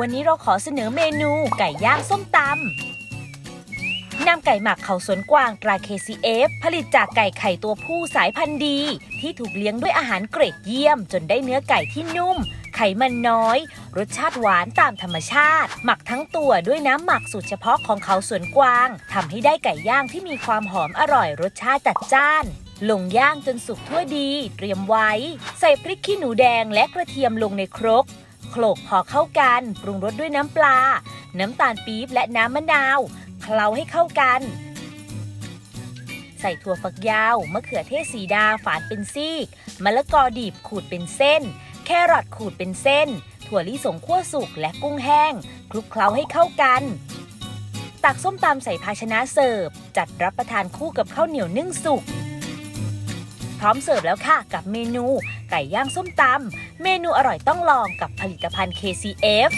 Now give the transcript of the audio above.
วันนี้เราขอเสนอเมนูไก่ย่างส้มตำนำไก่หมักเขาสวนกวางตรา KCF ผลิตจากไก่ไข่ตัวผู้สายพันธุ์ดีที่ถูกเลี้ยงด้วยอาหารเกรดเยี่ยมจนได้เนื้อไก่ที่นุ่มไขมันน้อยรสชาติหวานตามธรรมชาติหมักทั้งตัวด้วยน้ำหมักสูตรเฉพาะของเขาสวนกวางทำให้ได้ไก่ย่างที่มีความหอมอร่อยรสชาติจัดจ้านลงย่างจนสุกทั่วดีเตรียมไว้ใส่พริกขี้หนูแดงและกระเทียมลงในครกโขลกพอเข้ากันปรุงรสด้วยน้ำปลาน้ำตาลปี๊บและน้ำมะนาวเคล้าให้เข้ากันใส่ถั่วฝักยาวมะเขือเทศสีดาฝานเป็นซีกมะละกอดิบขูดเป็นเส้นแครอทขูดเป็นเส้นถั่วลิสงคั่วสุกและกุ้งแห้งคลุกเคล้าให้เข้ากันตักส้มตำใส่ภาชนะเสิร์ฟจัดรับประทานคู่กับข้าวเหนียวนึ่งสุกพร้อมเสิร์ฟแล้วค่ะกับเมนูไก่ย่างส้มตำเมนูอร่อยต้องลองกับผลิตภัณฑ์ KCF